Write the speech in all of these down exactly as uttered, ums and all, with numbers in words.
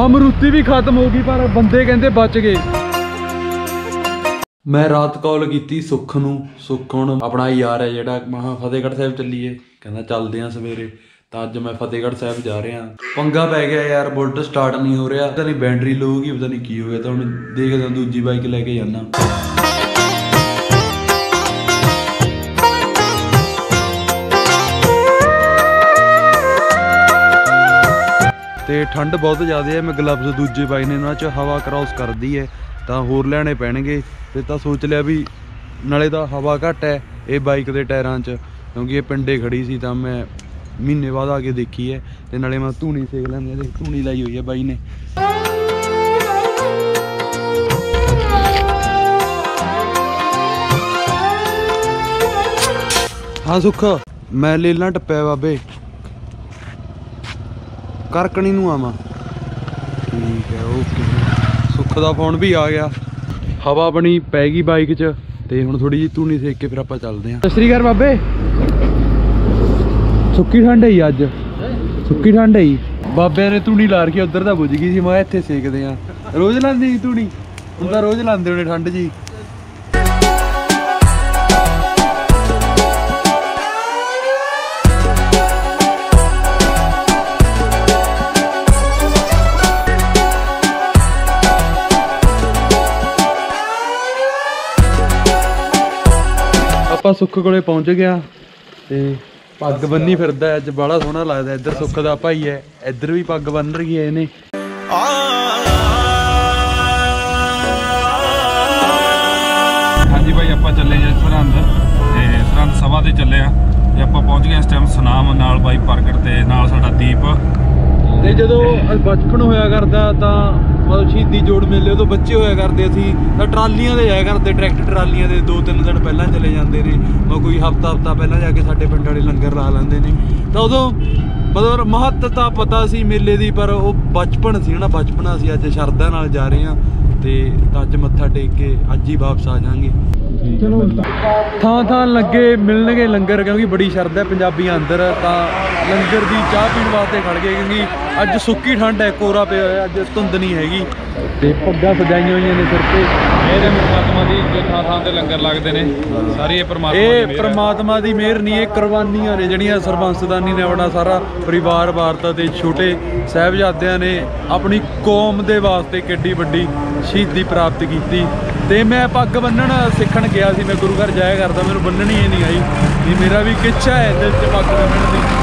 अमरूती भी खत्म हो गई पर बंदे कहते बच गए। मैं रात कॉल की सुख नूं, सुख हुण अपना यार है जिहड़ा, महा फतेहगढ़ साहिब चलीए, कहना चलते हैं सवेरे। तो अज मैं फतेहगढ़ साहब जा रहा। पंगा पै गया यार, बुलेट स्टार्ट नहीं हो रहा, पता नहीं बैटरी लो होगी, पता नहीं की हो गया। तो हम देखते हैं, दूजी बाइक लेके जाना। तो ठंड बहुत ज़्यादा है, मैं ग्लव्स दूजे पाए ने, उन्होंने हवा क्रॉस कर दी है तो होर लेने पैणगे। तो सोच लिया भी नाले तो हवा घट है ये बाइक के टायरों च, क्योंकि ये पिंडे खड़ी सी तो मैं महीने बाद आके देखी है। तो नाले मैं धूनी सेक लें, धूनी लाई हुई है बाई ने। हाँ सुख, मैं लेला टप्पे बाबे करकनी नूं आवां। ठीक है ओके। सुख का फोन भी आ गया। हवा अपनी पै गई बाइक च, तो हुण थोड़ी जी धूनी सेक के फिर आप चलते हैं। सत श्री अकाल बाबे। सुक्की ठंड है अज, सुक्की ठंड है बाबे ने धूनी ला रखी उधर तो बुझ गई। मैं इतने सेकते हैं, रोज़ लाती धूनी, उनका रोज़ लाते होने ठंड जी। आप सुख को पहुंच गया, पग बनी फिर अज, बड़ा सोहना लगता। इधर सुख का भाई है, इधर भी पग बन रही है इन्हें। हाँ जी भाई, आप चले सरहंद, सरहंद सभा से चले। आप पहुँच गए इस टाइम सुनाम, नाल भाई प्रगट ते नाल साडा दीप। तो जो बचपन होया करता तो मतलब शहीदी जोड़ मेले तो बच्चे होया करते असी, तो ट्रालियां दे जाया करते, ट्रैक्टर ट्रालियां दे दो तीन दिन पहला चले जाते ने। मैं कोई हफ्ता हफ्ता पहला जाके साडे पिंड वाले लंगर ला लेंदे ने। तो उदों मतलब महत्ता पता सी मेले दी, पर वह बचपन सी ना, बचपन असी अज शरदा नाल जा रहे हैं। तो अज मत्था टेक के अज ही वापस आ जाएंगे। चलो थां थां लगे मिलणगे लंगर, क्योंकि बड़ी शरदा है पंजाबियां अंदर। तो लंगर की चाह पीण वास्ते खड़ गए, क्योंकि अज सुक्की ठंड है, कोहरा पे होया, अज धुंद नहीं हैगी। पग्गां सजाईयां होईयां ने सिर ते, मेरे परमात्मा दी थां थां ते लंगर लगदे ने। सारी ये परमात्मा दी मेहर, ये परमात्मा दी मेहर नहीं, ये कुर्बानीयां ने जिहड़ियां सरबंसदानी ने अपना सारा परिवार वारता ते छोटे साहिबजादियां ने अपनी कौम दे वास्ते किड्डी वड्डी शहीदी प्राप्त कीती। ते मैं पग बन्नण सीखण गया सी, मैं गुरु घर जाया करदा, मैनूं बन्नणी नहीं आई जी। मेरा भी किच्छा है दिल च पग बन्नण दी।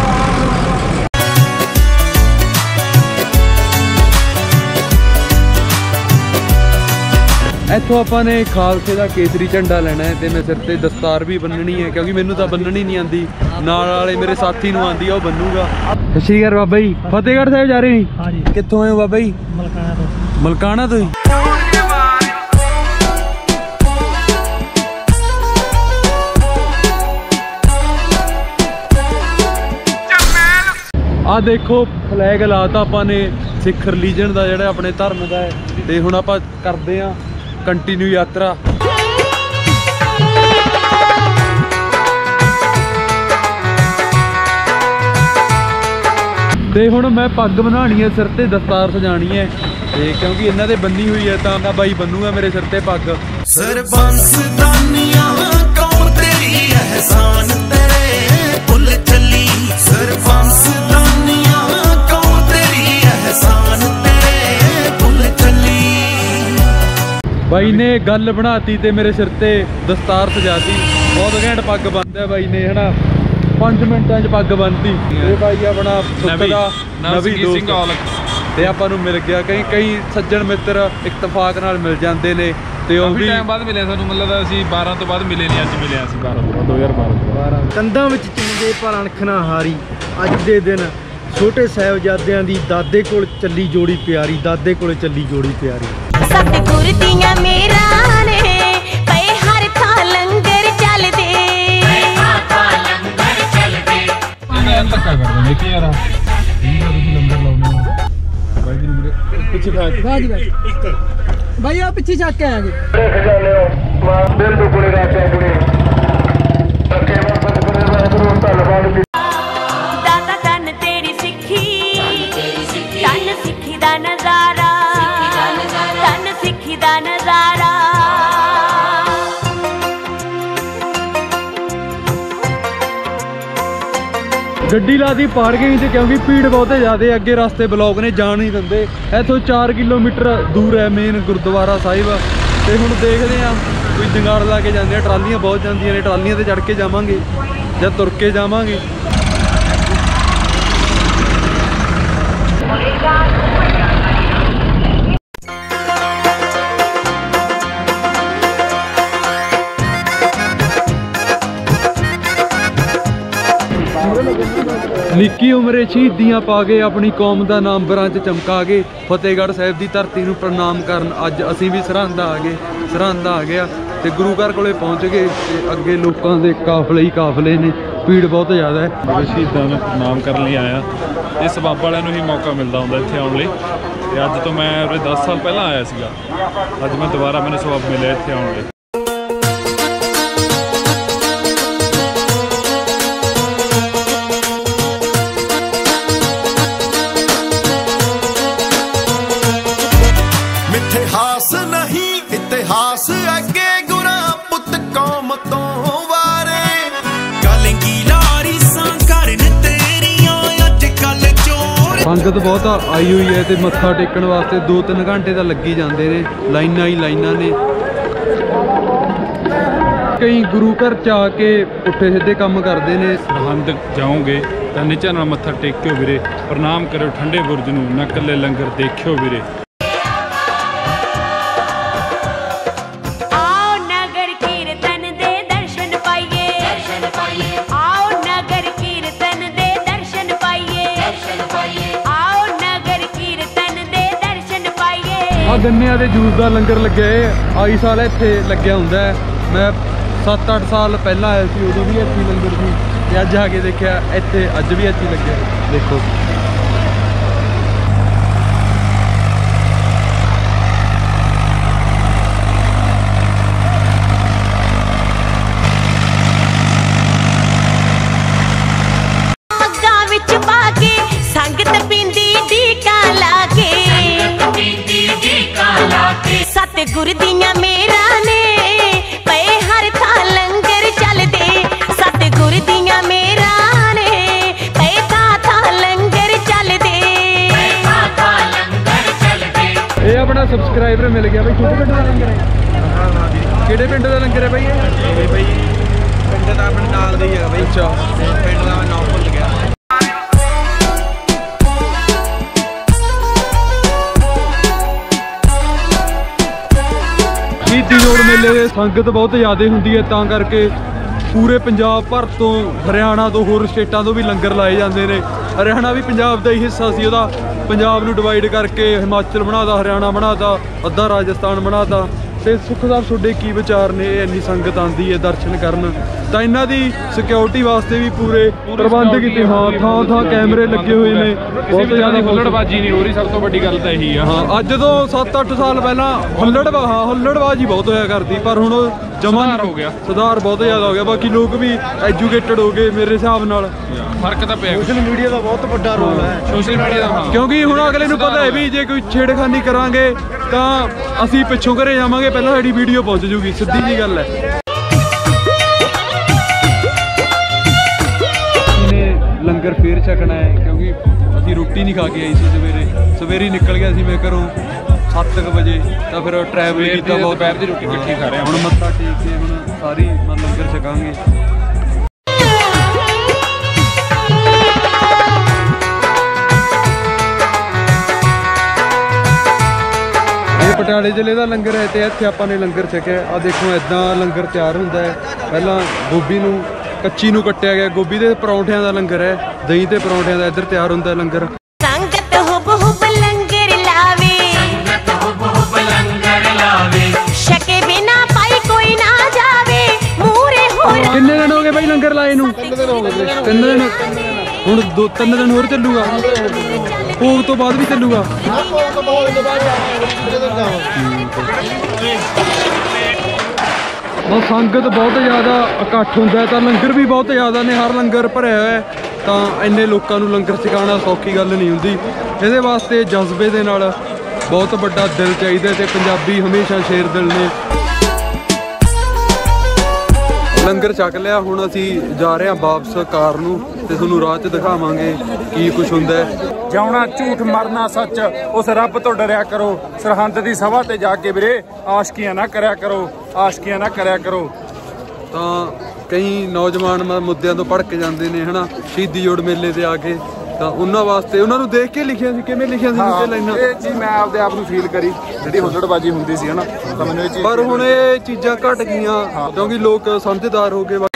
इतों अपने खालसे का केसरी झंडा लेना है, तो मैं सिर पर दस्तार भी बननी है, क्योंकि मैनू तो बननी नहीं आती, नाल वाले मेरे साथी नूं आंदी, ओह बनूगा। सत श्री अकाल बाबा जी। फतेहगढ़ साहब जा रहे हैं, कित्थों आए हो बाबा जी? मलकाना तो। मलकाना तो ही। आ देखो फ्लैग लाता आपने सिख रिलीजन का, जोड़ा अपने धर्म का है। तो हुण आप करते हैं कंटिन्यू यात्रा। तो हुण मैं पग बनानी है, सिर ते दस्तार सजानी है, क्योंकि इन्हां दे बन्नी हुई है। तो ना भाई बनूगा मेरे सिर ते पग। भाई ने गल बनाती तो मेरे सिर ते दस्तार सजाती, बहुत घैंट पग बनता है भाई ने, है ना, पांच मिनटां च पग बनती। भाई अपना सुखदा नवी दोस्त ते आपां नूं मिल गया। कई कई सज्जन मित्र इत्तफाक नाल मिल जाते हैं। तो काफी टाइम बाद मिले सानूं, मतलब असीं बारह तो बाद मिले नहीं, अज मिले असीं बारह दो हज़ार बारह। कंधां विच चंगे पर अणख ना हारी, अज दे दिन छोटे साहिबजादियां दी दादे कोल चली जोड़ी प्यारी, दादे कोल चली जोड़ी प्यारी। सतगुर दियां मेहरां ने पए हर थां लंगर चलदे, पए हर थां लंगर चलदे। मैं लक्का करदा ने कि यार लंगर लाउने भाई जी मेरे पीछे भाग भाग भाई, आप पीछे जाके आएंगे। देख जा ले मां दिल दुगुने राचे गुने तके वर बंद करे रहबरू तलवार। दादा तन तेरी सिक्खी, तन सिक्खी दा नज़ारा। गड्डी लाती पार्किंग च क्योंकि भीड़ बहुत ज़्यादा, अगे रास्ते ब्लॉक ने जा नहीं देंगे। इतों चार किलोमीटर दूर है मेन गुरुद्वारा साहिब। तो हम देखते हैं कोई जंगाड़ ला के जाने, ट्रालियाँ बहुत जाती ने, ट्रालियाँ से चढ़ के जावे या तुर के जावे। निक्की उम्रे शहीदियां पा के अपनी कौम का नाम बरां च चमका के फतेहगढ़ साहिब की धरती को प्रणाम कर अज असीं भी सरहंदा आ गए, सरहंदा आ गया तो गुरु घर कोले पहुँच गए। अगे लोगों के काफले ही काफले ने, भीड़ बहुत ज़्यादा है। मैं शहीदों को प्रणाम करने आया, इस बाबा वाले नूं ही मौका मिलता होंदा इत्थे आउण लई। अज तो मैं उरे दस साल पहला आया सीगा, अज मैं दोबारा मैंने सबाब मिले इत्थे आउण लई। संगत बहुत आई हुई है तो मत्था टेकन वास्ते दो तीन घंटे तो लग ही जाते हैं, लाइना ही लाइना ने। कई गुरु घर च आके पुठे सीधे काम करते हैं। सरहंद जाओगे तो निचा ना मत्था टेक्यो वीरे, प्रणाम करो ठंडे बुर्ज नूं, ना कल्ले लंगर देखियो वीरे। आ गन्ने के जूस का लंगर लगे आई साल इत्थे लग्या हुंदा है। मैं सत्त अठ साल पहला आया सी, उदों भी अच्छी लंगर सी, अज आके देखा इत्थे अज भी अच्छी लगे। देखो सब्सक्राइबर मिल गया भाई। छोटे पिंड का लंगर है, किहड़े पिंड का लंगर है भाई? ये भाई पिंड दा पिंड डाल दी है भाई। अच्छा पिंड दा नाम भुल गया। शहीदी जोड़ मेले दे संगत बहुत ज़्यादा हुंदी है, तां करके पूरे पंजाब भर तो हरियाणा तो होर स्टेटां तो भी लंगर लाए जाते हैं। हरियाणा भी पंजाब का ही हिस्सा सी, उहदा पंजाब नूं डिवाइड करके हिमाचल बनाता, हरियाणा बनाता, अद्धा राजस्थान बनाता। तो सुख साहब तुहाडे की विचार ने? इन्नी संगत आती है दर्शन करन तां इन्हां दी सिक्योरिटी वास्ते भी पूरे प्रबंध कीते, हां थां थां कैमरे लगे हुए ने, बहुत ज़्यादा हुल्लड़बाजी नहीं हो रही। सब तो वड्डी गल तां इही आ, हां अज तो सत्त अठ साल पहला हुल्लड़बा हां हुल्लड़बाजी बहुत होया करदी, पर हुण जमादार हो गया, सुधार बहुत ज़्यादा हो गया। बाकी लोग भी एजुकेटेड हो गए मेरे हिसाब नाल, फर्क तो पिया। सोशल मीडिया का बहुत बड़ा रोल है, सोशल मीडिया का, क्योंकि हुण अगले नूं पता है भी जे कोई छेड़खानी करांगे तां असीं पिछों घरे जावांगे, पहलां साडी वीडियो पहुंच जूगी, सीधी जी गल है। लंगर फिर छकना है क्योंकि असीं रोटी नहीं खा के आई सी सवेरे, सवेरे निकल गया सी मैं घरों सत्त बजे, तो फिर ट्रैवल किया बहुत, दोपहर की रोटी इकट्ठी खा रहे हैं। हम मत्था टेक के हम सारी लंगर छकांगे। ये पटियाले जिले का लंगर है, तो इत्थे आपां ने लंगर छकिया। आ देखो इदां लंगर तैयार हुंदा है। पहलां गोभी नूं कच्ची नूं कट्टिया गया, गोभी दे परौंठियां दा लंगर है, दही ते परौंठियां दा इधर तैयार हुंदा है लंगर। किन्ने दिन हो गए भाई लंगर लाए नूं? तीन दिन, हुण दो तीन दिन होर चलूगा, भोग तो बाद भी चलूगा। बस संगत बहुत ज़्यादा इकट्ठ हुंदा है तां लंगर भी बहुत ज़्यादा ने, हर लंगर भरिया होया है, तां इन्ने लोकां नूं लंगर छकाना सौखी गल नहीं हुंदी। इहदे वास्ते जज्बे दे नाल बहुत बड़ा दिल चाहिए, ते पंजाबी हमेशा शेर दिल ने। लंगर छक लिया हुण असीं जा रहे हैं वापस कार नूं ते तुहानूं राह च दिखावांगे की कुछ हुंदा है। जाउणा झूठ मरना सच, उस रब तो डरिया करो। सरहंद की सभा ते जाके वीरे आशकियां ना करिया करो, आशकियां ना करिया करो। तो कई नौजवान मुद्दों तो भड़क जाते हैं है ना, शहीदी जोड़ मेले से आके तो उन्होंने वास्ते उन्होंने देख के लिखिया सी, किवें लिखिया सी उहदे लाइनां। ये चीज़ मैं आपदे आप नूं फील करी जिहड़ी हुल्लड़बाजी हुंदी सी है ना, तो मैनूं ये चीज़ पर हुण ये चीज़ां घट गईयां क्योंकि लोग समझदार हो गए।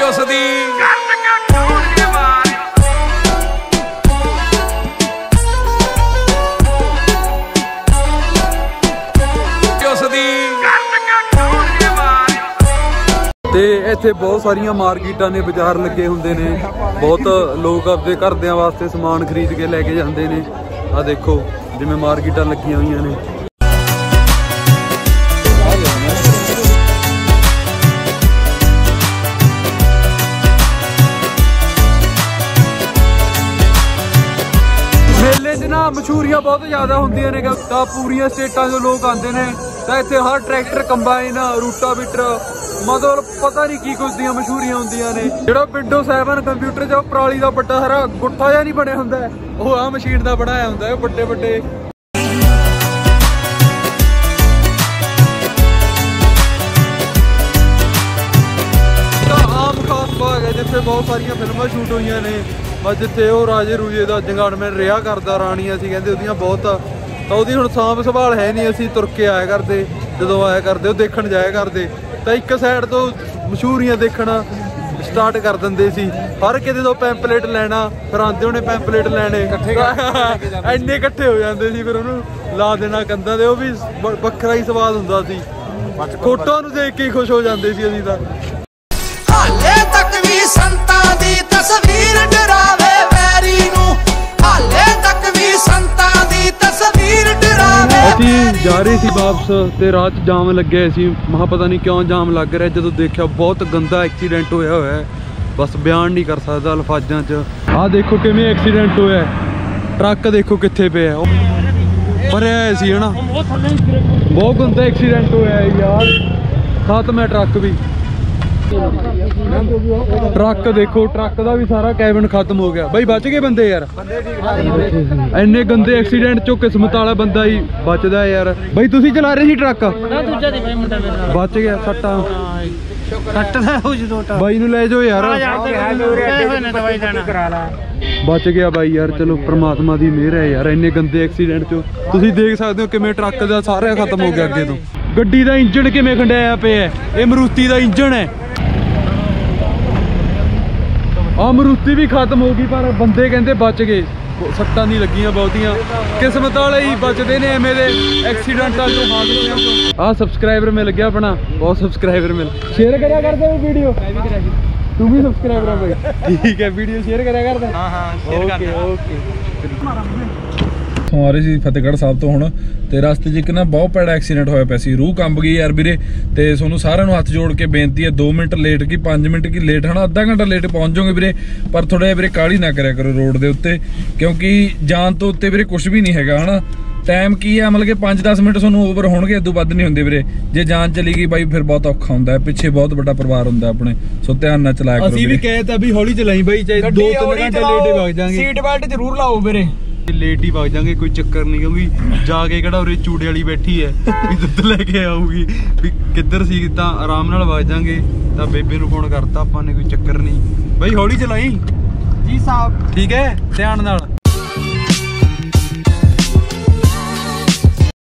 तो इत्थे बहुत सारिया मार्केटां ने, बाजार लगे हुंदे ने, बहुत लोग अपने घरदियां वास्ते समान खरीद के लैके जांदे ने। आ देखो जिवें मार्केटां लगियां होईयां ने। मेले च ना मशहूरियां बहुत ज़्यादा हुंदियां ने, पूरियां स्टेटां चों लोग आंदे ने। तो इत्थे हर ट्रैक्टर, कंबाइन, रूटाबीटर, मतलब पता नहीं की कुछ दियां मशहूरियां होंदियां ने। जो विंडो सैवन कंप्यूटर जो पराली का बड़ा हरा गुट्ठा जहा नहीं बने हुंदा है, वो आ मशीन का बनाया हुंदा है बड़े बड़े। आम खास बाग है जिथे बहुत सारिया फिल्मां शूट हुई ने, जिथे वो राजे रूजे का जंगाड़मैन रिहा करता, राणियां सी कहते उहदियां बहुत। तो वो हुण सांभ संभाल है नहीं, असीं तुर के आया करते, जो आया करते वो देखण जाया करते। तो एक साइड तो मशहूरियां देखना स्टार्ट कर देंदे सी, हर किसी तो पैंपलेट लैना, फिर आंदे होने पैंपलेट लैने, इन्ने इकट्ठे हो जाते सी, फिर उन्होंने ला देना कंधा ते। वो भी बखरा ही स्वाद हुंदा सी, फोटो नूं देख के खुश हो जाते सी असीं तां। जा रहे थे वापस तो रात जाम लगे सी, महा पता नहीं क्यों जाम लग रहा है। जो देखा बहुत गंदा एक्सीडेंट होया हुआ है, बस बयान नहीं कर सकता अल्फाजा च। आ देखो किवें एक्सीडेंट होया, ट्रक देखो कित्थे पिया भरिया सी है ना, बहुत गंदा एक्सीडेंट होया यार। खत्म है ट्रक भी, ट्रक देखो ट्रक का भी सारा कैबिन खत्म हो गया। बई बच गए बंदे यार, इन्ने गंदे एक्सीडेंट चो किस्मत वाला बंदा ही बचदा यार। बई तुसी चला रहे सी ट्रक? बच गया, सट्टा बई नूं ले जाओ यार, बच गया बई यार। चलो परमात्मा दी मेहर है यार। इन्ने गंदे एक्सीडेंट चो तुसी देख सकदे हो किवें ट्रक दा सारा खत्म हो गया। अगे तो गड्डी दा इंजन किवें खंडाया पिया है, ये मरूती दा इंजन है। अमरूती भी खत्म हो गई, पर बंदे कहते बच गए, सट्टां नहीं लगियां बहुतियां, किस्मत वाले ही बचते ने एवें दे एक्सीडेंटां चों। आ सबसक्राइबर मिल गया अपना, बहुत सबसक्राइबर मिल। शेयर करा कर दे वीडियो, तू भी सबसक्राइबर हो ठीक है, वीडियो शेयर करा कर दे। हां हां शेयर कर दे, ओके। आ रहे सी फतेहगढ़ साहब तो हुण, ते रास्ते च एक ना बहुत भैड़ा एक्सीडेंट होया पिया सी, रूह कंब गई यार वीरे। ते तुहानूं सारिआं नूं हत्थ जोड़ के बेनती है, दो मिनट लेट की पाँच मिनट की लेट है ना, अद्धा घंटा लेट पहुँच जाओगे वीरे। पर थोड़ा जिहा वीरे काहली ना करिया करो रोड के उत्ते, क्योंकि जान तो उत्ते वीरे कुछ भी नहीं हैगा है ना। टाइम की है मतलब कि पाँच दस मिनट तुहानूं ओवर होणगे, इदों वध नहीं हुंदे वीरे। जे जान चली गई बाई फिर बहुत औखा हुंदा है, पिछे बहुत बड़ा परिवार हुंदा है अपने, सो ध्यान नाल चलाया करो। असीं भी कहता भी हौली चलाई बाई, चाहे दो तीन घंटे लेट ही वग जांगे। सीट बेल्ट जरूर लाओ वीरे, लेट ही भाग जाएंगे, कोई चक्कर नहीं। क्योंकि जाके कड़ा उरे चूड़े वाली बैठी है भी दुद्ध लेके आऊगी भी किधर सी, तो आराम नाल भाग जाएंगे। तो बेबे नूं फोन करता आपां ने, कोई चक्कर नहीं भाई, हौली चलाई जी साहब, ठीक है ध्यान नाल।